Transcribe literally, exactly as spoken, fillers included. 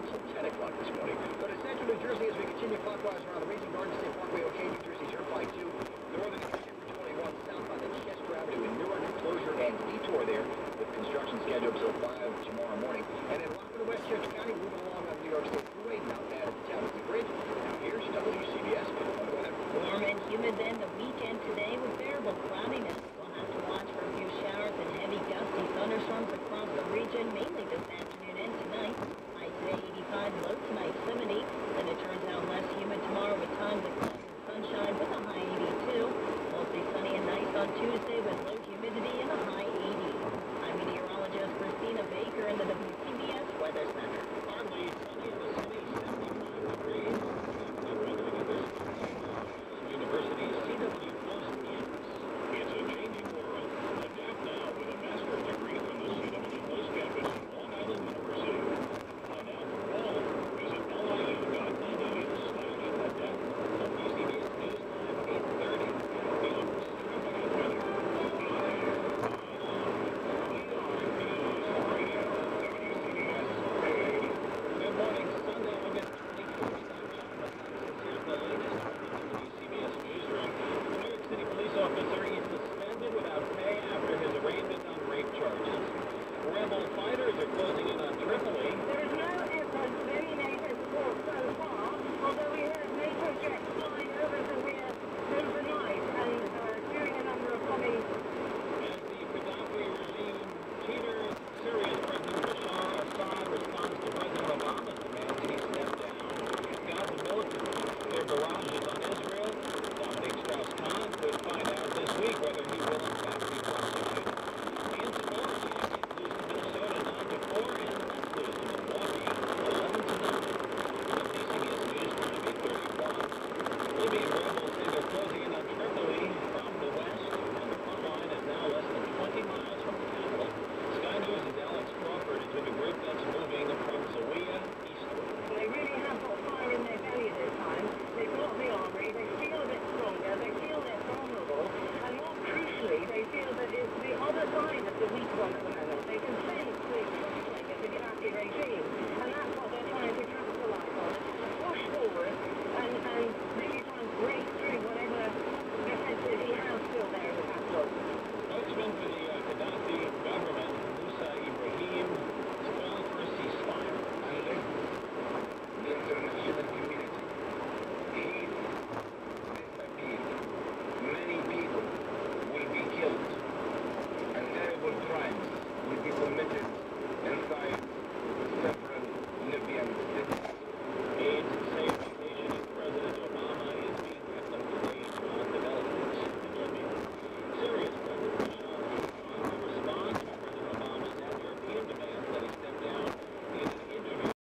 until ten o'clock this morning. Go to central New Jersey as we continue clockwise around the racing Garden State Parkway, okay, New Jersey zero five two, northern exit twenty-one, south on the Chester Avenue in Newark, closure and detour there with construction scheduled until five.